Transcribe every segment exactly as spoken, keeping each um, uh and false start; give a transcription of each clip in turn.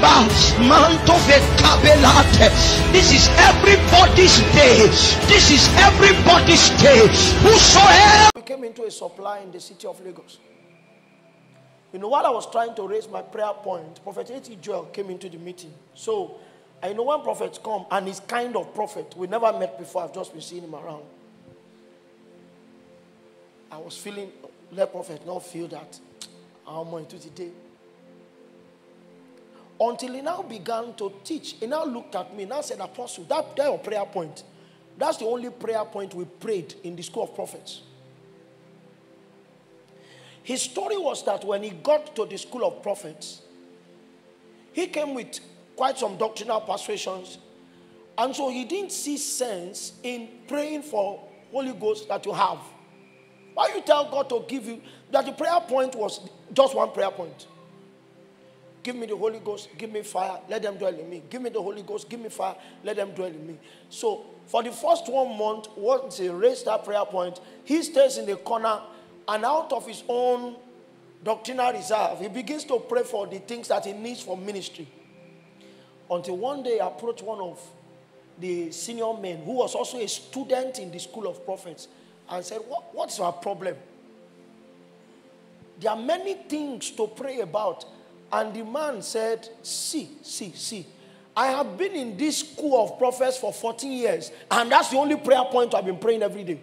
This is everybody's day. This is everybody's day. Whosoever. We came into a supply in the city of Lagos. You know, while I was trying to raise my prayer point, Prophet E T Joel came into the meeting. So, I know when prophets come, and he's kind of prophet. We never met before. I've just been seeing him around. I was feeling, let prophet not feel that. I'm on to today. Until he now began to teach. He now looked at me and now said, Apostle, that, that's your prayer point. That's the only prayer point we prayed in the School of Prophets. His story was that when he got to the School of Prophets, he came with quite some doctrinal persuasions. And so he didn't see sense in praying for Holy Ghost that you have. Why you tell God to give you, that the prayer point was just one prayer point. Give me the Holy Ghost, give me fire, let them dwell in me. Give me the Holy Ghost, give me fire, let them dwell in me. So for the first one month, once he raised that prayer point, he stays in the corner. And out of his own doctrinal reserve, he begins to pray for the things that he needs for ministry. Until one day, I approached one of the senior men, who was also a student in the School of Prophets, and said, what, what's your problem? There are many things to pray about. And the man said, see, see, see. I have been in this School of Prophets for fourteen years, and that's the only prayer point I've been praying every day.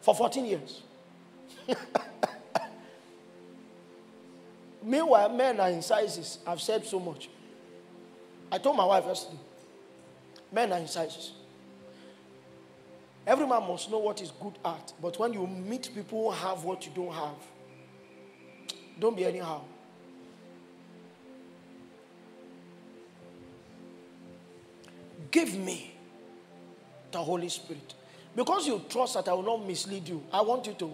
For fourteen years. Meanwhile, men are in sizes. I've said so much. I told my wife yesterday, men are in sizes. Every man must know what is good at. But when you meet people who have what you don't have, don't be anyhow. Give me the Holy Spirit. Because you trust that I will not mislead you, I want you to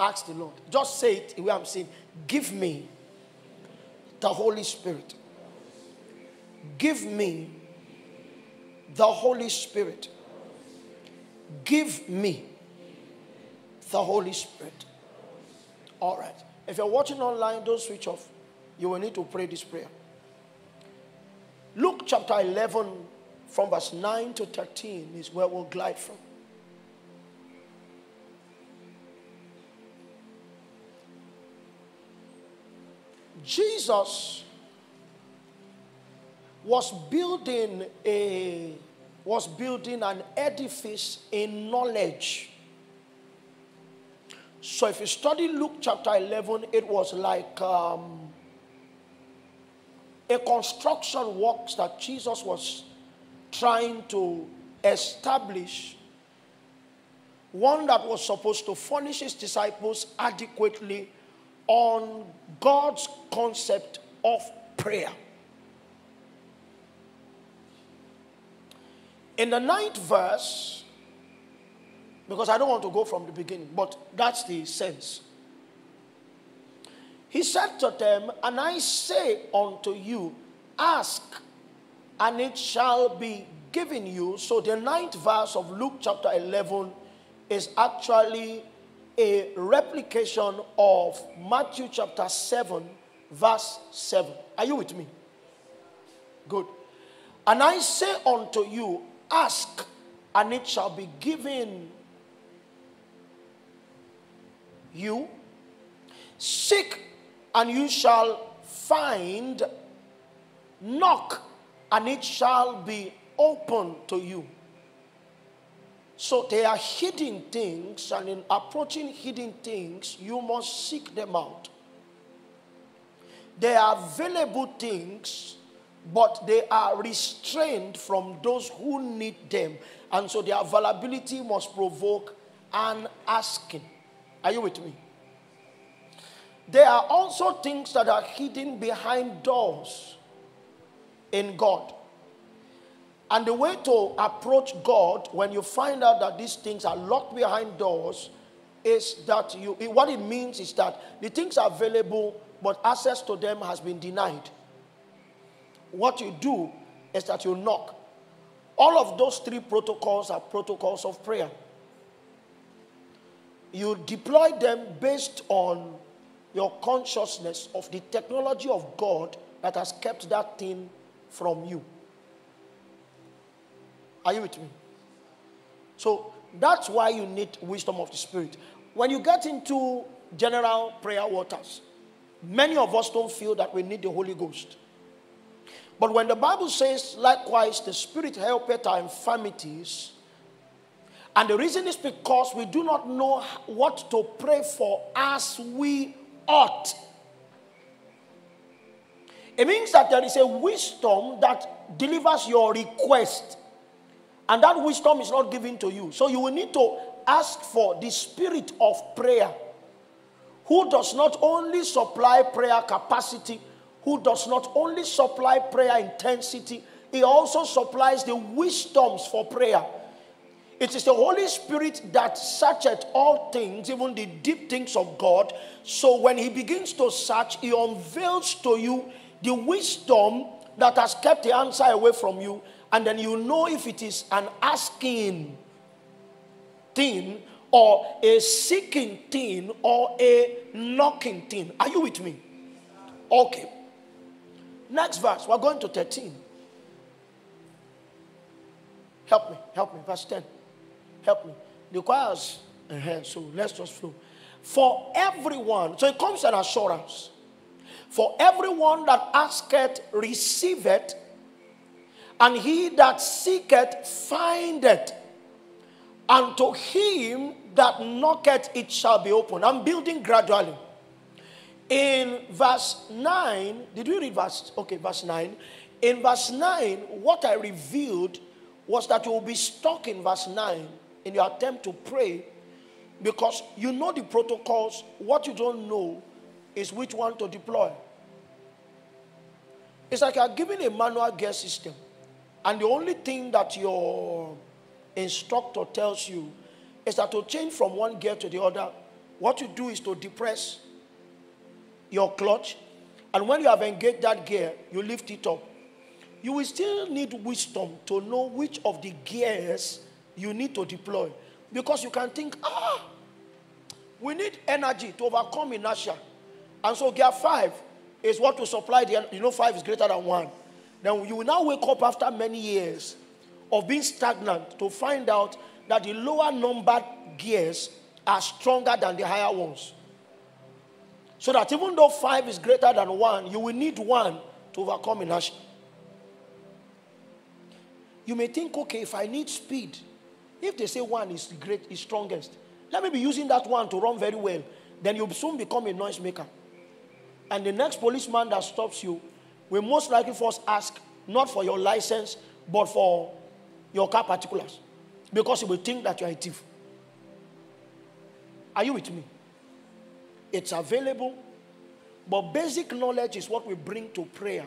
ask the Lord. Just say it the way I'm saying. Give me the Holy Spirit. Give me the Holy Spirit. Give me the Holy Spirit. All right. If you're watching online, don't switch off. You will need to pray this prayer. Luke chapter eleven from verse nine to thirteen is where we'll glide from. Jesus was building a was building an edifice in knowledge. So if you study Luke chapter eleven, it was like um, a construction work that Jesus was trying to establish, one that was supposed to furnish his disciples adequately on God's concept of prayer. In the ninth verse, because I don't want to go from the beginning, but that's the sense. He said to them, and I say unto you, ask, and it shall be given you. So the ninth verse of Luke chapter eleven is actually a replication of Matthew chapter seven, verse seven. Are you with me? Good. And I say unto you, ask, and it shall be given you. Seek, and you shall find. Knock, and it shall be open to you. So there are hidden things, and in approaching hidden things, you must seek them out. There are available things, but they are restrained from those who need them. And so their availability must provoke an asking. Are you with me? There are also things that are hidden behind doors in God. And the way to approach God when you find out that these things are locked behind doors is that you, what it means is that the things are available, but access to them has been denied. What you do is that you knock. All of those three protocols are protocols of prayer. You deploy them based on your consciousness of the technology of God that has kept that thing from you. Are you with me? So that's why you need wisdom of the Spirit. When you get into general prayer waters, many of us don't feel that we need the Holy Ghost. But when the Bible says, likewise, the Spirit helpeth our infirmities, and the reason is because we do not know what to pray for as we ought. It means that there is a wisdom that delivers your request, and that wisdom is not given to you. So you will need to ask for the spirit of prayer, who does not only supply prayer capacity, who does not only supply prayer intensity, he also supplies the wisdoms for prayer. It is the Holy Spirit that searcheth all things, even the deep things of God. So when he begins to search, he unveils to you the wisdom that has kept the answer away from you. And then you know if it is an asking thing or a seeking thing or a knocking thing. Are you with me? Okay. Next verse. We're going to thirteen. Help me. Help me. Verse ten. Help me. The choirs. Uh-huh. So let's just flow. For everyone. So it comes an assurance. For everyone that asketh, receiveth. And he that seeketh, findeth. And to him that knocketh, it shall be opened. I'm building gradually. In verse nine. Did we read verse? Okay, verse nine. In verse nine, what I revealed was that you will be stuck in verse nine in your attempt to pray, because you know the protocols. What you don't know is which one to deploy. It's like you're given a manual gear system, and the only thing that your instructor tells you is that to change from one gear to the other, what you do is to depress your clutch, and when you have engaged that gear, you lift it up. You will still need wisdom to know which of the gears you need to deploy. Because you can think, ah, we need energy to overcome inertia. And so gear five is what will supply the, you know, five is greater than one. Then you will now wake up after many years of being stagnant to find out that the lower numbered gears are stronger than the higher ones. So that even though five is greater than one, you will need one to overcome inertia. You may think, okay, if I need speed, if they say one is the great, is strongest, let me be using that one to run very well. Then you'll soon become a noisemaker. And the next policeman that stops you will most likely first ask, not for your license, but for your car particulars. Because he will think that you are a thief. Are you with me? It's available, but basic knowledge is what we bring to prayer.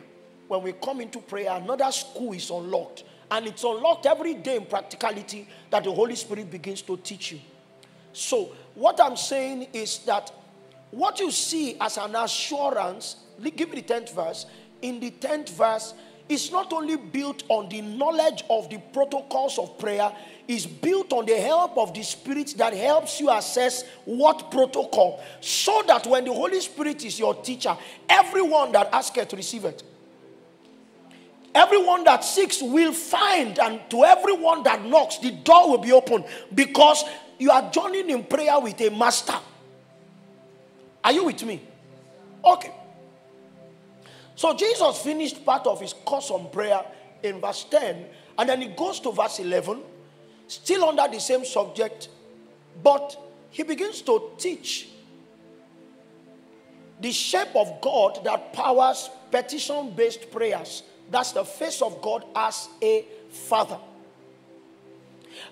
When we come into prayer, another school is unlocked. And it's unlocked every day in practicality that the Holy Spirit begins to teach you. So, what I'm saying is that what you see as an assurance, give me the tenth verse. In the tenth verse, it's not only built on the knowledge of the protocols of prayer, it's built on the help of the Spirit that helps you assess what protocol. So that when the Holy Spirit is your teacher, everyone that asketh receiveth. Everyone that seeks will find, and to everyone that knocks, the door will be open, because you are joining in prayer with a master. Are you with me? Okay. So Jesus finished part of his course on prayer in verse ten, and then he goes to verse eleven, still under the same subject, but he begins to teach the shape of God that powers petition-based prayers. That's the face of God as a father.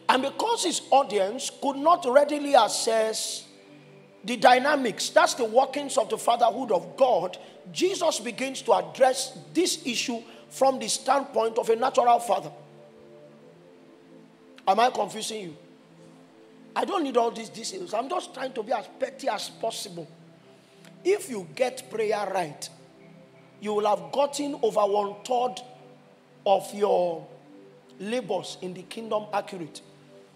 And because his audience could not readily assess the dynamics, that's the workings of the fatherhood of God, Jesus begins to address this issue from the standpoint of a natural father. Am I confusing you? I don't need all these details. I'm just trying to be as petty as possible. If you get prayer right, you will have gotten over one-third of your labors in the kingdom accurate.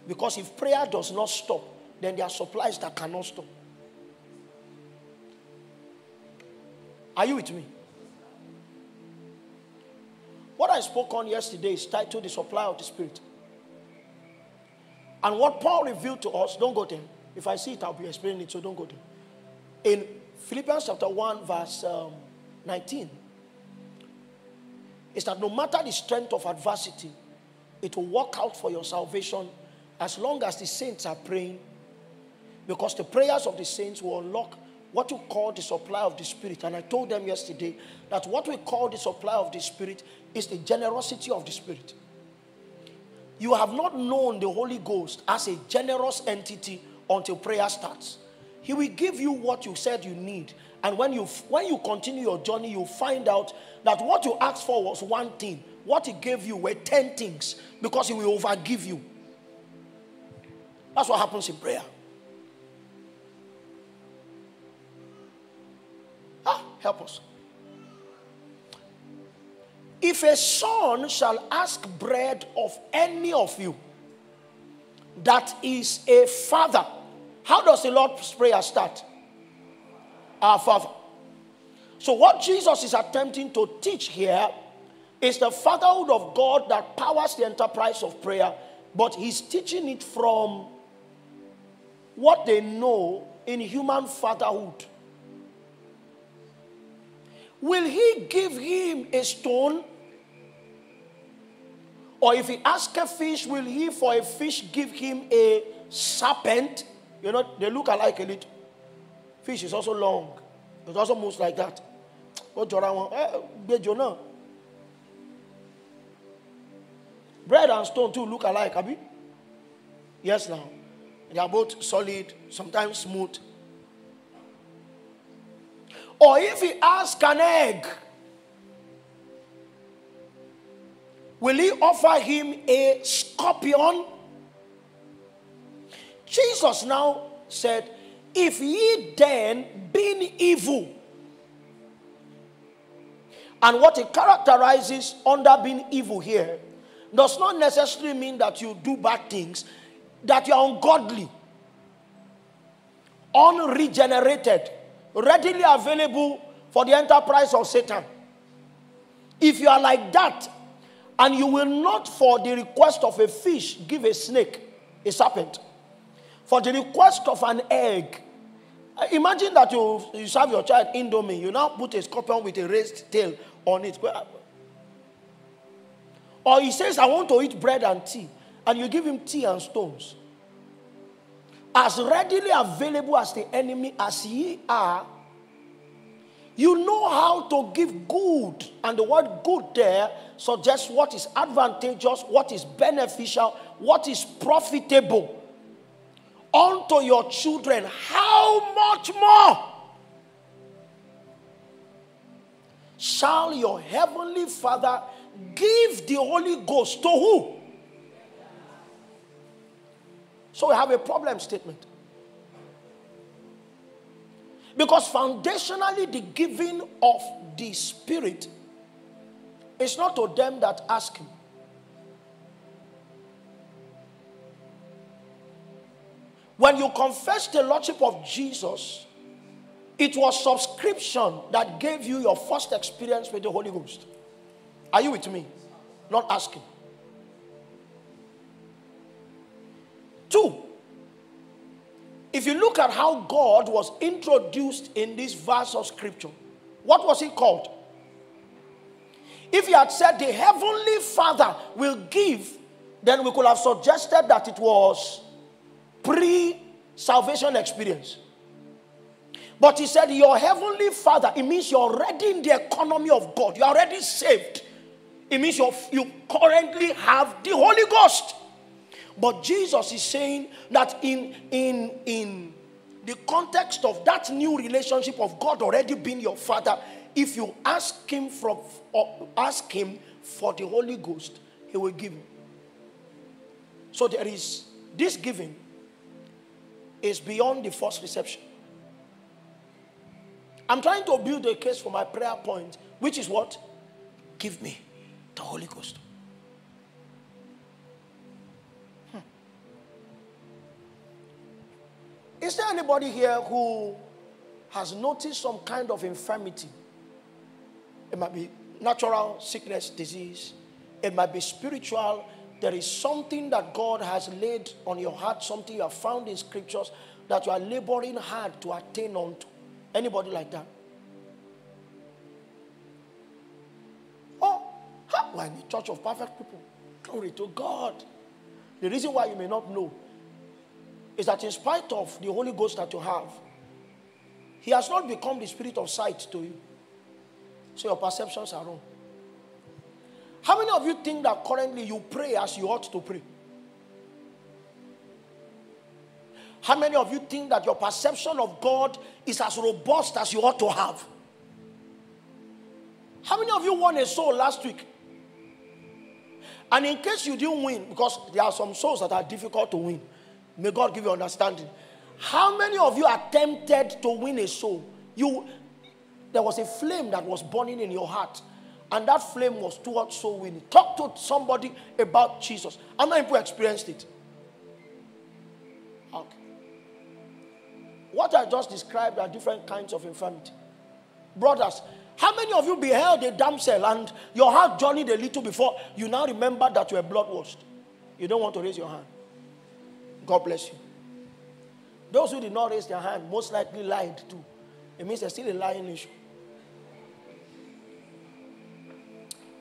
Because if prayer does not stop, then there are supplies that cannot stop. Are you with me? What I spoke on yesterday is titled The Supply of the Spirit. And what Paul revealed to us, don't go there. If I see it, I'll be explaining it, so don't go there. In Philippians chapter one, verse um, nineteen, it's that no matter the strength of adversity, it will work out for your salvation as long as the saints are praying. Because the prayers of the saints will unlock what we call the supply of the Spirit. And I told them yesterday that what we call the supply of the Spirit is the generosity of the Spirit. You have not known the Holy Ghost as a generous entity until prayer starts. He will give you what you said you need. And when you, when you continue your journey, you find out that what you asked for was one thing. What he gave you were ten things, because he will overgive you. That's what happens in prayer. Ah, help us. If a son shall ask bread of any of you, that is a father. How does the Lord's Prayer start? Our Father. So what Jesus is attempting to teach here is the fatherhood of God that powers the enterprise of prayer, but he's teaching it from what they know in human fatherhood. Will he give him a stone? Or if he asks a fish, will he for a fish give him a serpent? You know, they look alike a little. Fish is also long. It also moves like that. Bread and stone too look alike, abi? Yes, now. They are both solid, sometimes smooth. Or if he asks an egg, will he offer him a scorpion? Jesus now said, if ye then, being evil, and what it characterizes under being evil here does not necessarily mean that you do bad things, that you are ungodly, unregenerated, readily available for the enterprise of Satan. If you are like that, and you will not for the request of a fish give a snake, a serpent, for the request of an egg, imagine that you, you serve your child Indomie, you now put a scorpion with a raised tail on it. Or he says, I want to eat bread and tea, and you give him tea and stones. As readily available as the enemy as ye are, you know how to give good. And the word good there suggests what is advantageous, what is beneficial, what is profitable unto your children. How much more shall your heavenly Father give the Holy Ghost to who? So we have a problem statement. Because foundationally, the giving of the Spirit is not to them that ask him. When you confess the Lordship of Jesus, it was subscription that gave you your first experience with the Holy Ghost. Are you with me? Not asking. Two, if you look at how God was introduced in this verse of scripture, what was he called? If he had said the heavenly Father will give, then we could have suggested that it was pre-salvation experience. But he said your heavenly Father, it means you're already in the economy of God. You're already saved. It means you're, you currently have the Holy Ghost. But Jesus is saying that in, in, in the context of that new relationship of God already being your Father, if you ask him, from, or ask him for the Holy Ghost, he will give you. So there is, this giving is beyond the first reception. I'm trying to build a case for my prayer point, which is what? Give me the Holy Ghost. Is there anybody here who has noticed some kind of infirmity? It might be natural sickness, disease. It might be spiritual. There is something that God has laid on your heart, something you have found in scriptures that you are laboring hard to attain unto. Anybody like that? Oh, we're in the church of perfect people. Glory to God. The reason why you may not know is that in spite of the Holy Ghost that you have, He has not become the spirit of sight to you. So your perceptions are wrong. How many of you think that currently you pray as you ought to pray? How many of you think that your perception of God is as robust as you ought to have? How many of you won a soul last week? And in case you didn't win, because there are some souls that are difficult to win, may God give you understanding. How many of you attempted to win a soul? You, there was a flame that was burning in your heart, and that flame was towards soul winning. Talk to somebody about Jesus. How many people experienced it? Okay. What I just described are different kinds of infirmity. Brothers, how many of you beheld a damsel and your heart journeyed a little before you now remember that you were blood-washed? You don't want to raise your hand. God bless you. Those who did not raise their hand most likely lied too. It means there's still a lying issue.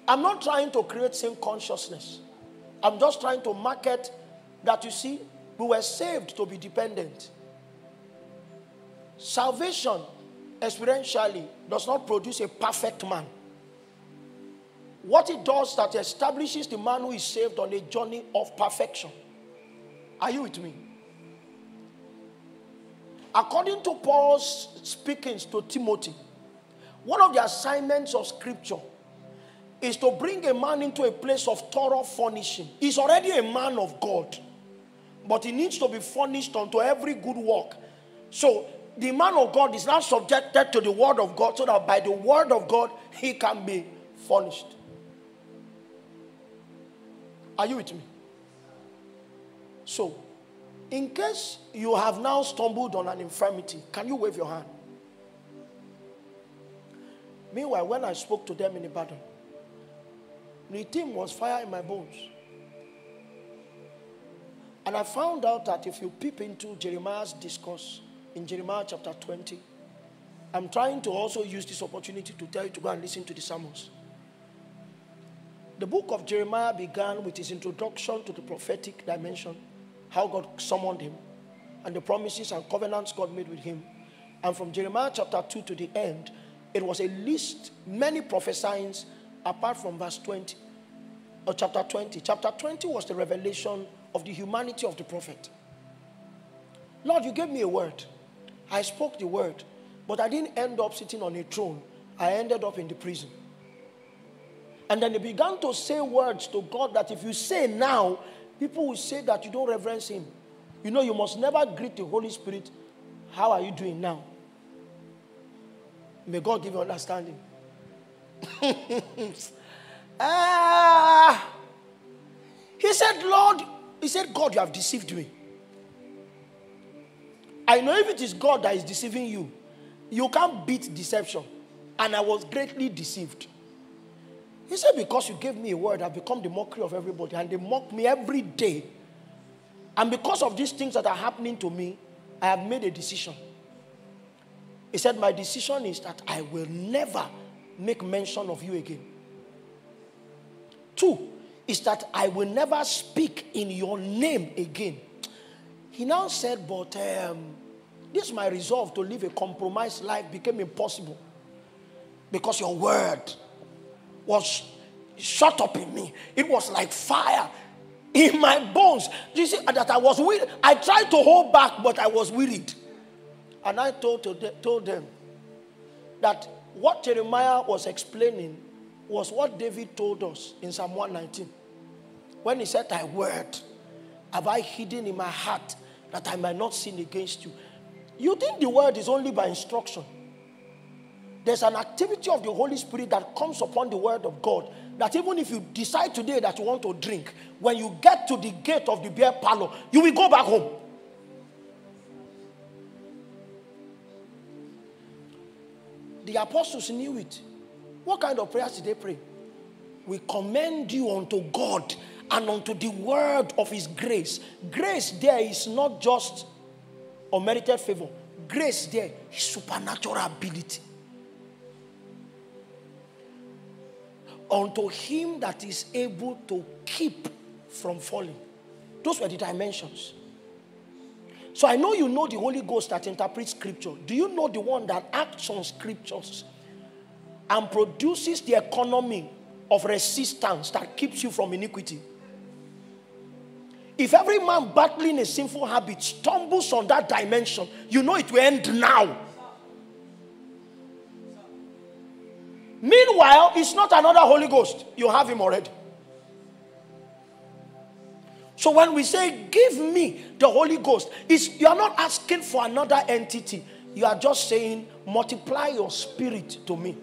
I'm not trying to create sin consciousness. I'm just trying to market that, you see, we were saved to be dependent. Salvation, experientially, does not produce a perfect man. What it does, that establishes the man who is saved on a journey of perfection. Are you with me? According to Paul's speakings to Timothy, one of the assignments of scripture is to bring a man into a place of thorough furnishing. He's already a man of God, but he needs to be furnished unto every good work. So the man of God is now subjected to the word of God, so that by the word of God, he can be furnished. Are you with me? So, in case you have now stumbled on an infirmity, can you wave your hand? Meanwhile, when I spoke to them in the battle, the team was fire in my bones. And I found out that if you peep into Jeremiah's discourse, in Jeremiah chapter twenty, I'm trying to also use this opportunity to tell you to go and listen to the sermons. The book of Jeremiah began with his introduction to the prophetic dimension, how God summoned him, and the promises and covenants God made with him. And from Jeremiah chapter two to the end, it was a list, many prophesyings, apart from verse twenty, or chapter twenty. Chapter twenty was the revelation of the humanity of the prophet. Lord, you gave me a word. I spoke the word, but I didn't end up sitting on a throne. I ended up in the prison. And then they began to say words to God that if you say now, people will say that you don't reverence him. You know, you must never greet the Holy Spirit, how are you doing now? May God give you understanding. uh, he said, Lord, he said, God, you have deceived me. I know if it is God that is deceiving you, you can't beat deception. And I was greatly deceived. He said, because you gave me a word, I've become the mockery of everybody. And they mock me every day. And because of these things that are happening to me, I have made a decision. He said, my decision is that I will never make mention of you again. Two, is that I will never speak in your name again. He now said, but um, this my resolve to live a compromised life became impossible because your word was shut up in me. It was like fire in my bones. You see, that I was weary. I tried to hold back, but I was wearied. And I told, told them that what Jeremiah was explaining was what David told us in Psalm one nineteen. When he said, thy word have I hidden in my heart, that I might not sin against you. You think the word is only by instruction. There's an activity of the Holy Spirit that comes upon the word of God, that even if you decide today that you want to drink, when you get to the gate of the beer parlor, you will go back home. The apostles knew it. What kind of prayers did they pray? We commend you unto God and unto the word of his grace. Grace there is not just unmerited favor. Grace there is supernatural ability. Unto him that is able to keep from falling. Those were the dimensions. So I know you know the Holy Ghost that interprets scripture. Do you know the one that acts on scriptures and produces the economy of resistance that keeps you from iniquity? If every man battling a sinful habit stumbles on that dimension, you know it will end now. Meanwhile, it's not another Holy Ghost. You have him already. So when we say, give me the Holy Ghost, it's, you are not asking for another entity. You are just saying, multiply your spirit to me.